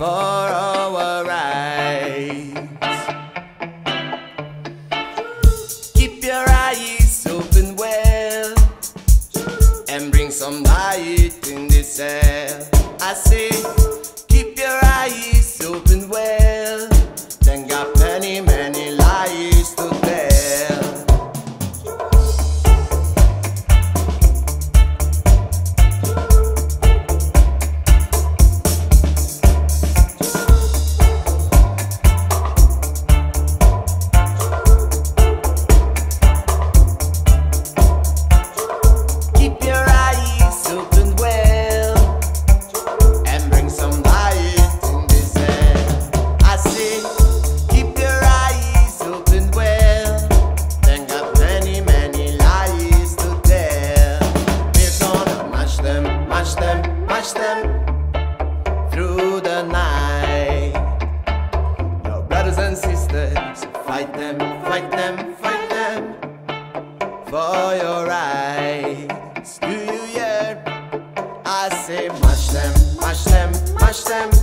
for our rights. Keep your eyes open well and bring some light in the cell. I say, keep your eyes open well, then got many, many lies to tell. Match them through the night. Your brothers and sisters, fight them, fight them, fight them for your rights. Do you hear? I say, match them, match them, match them.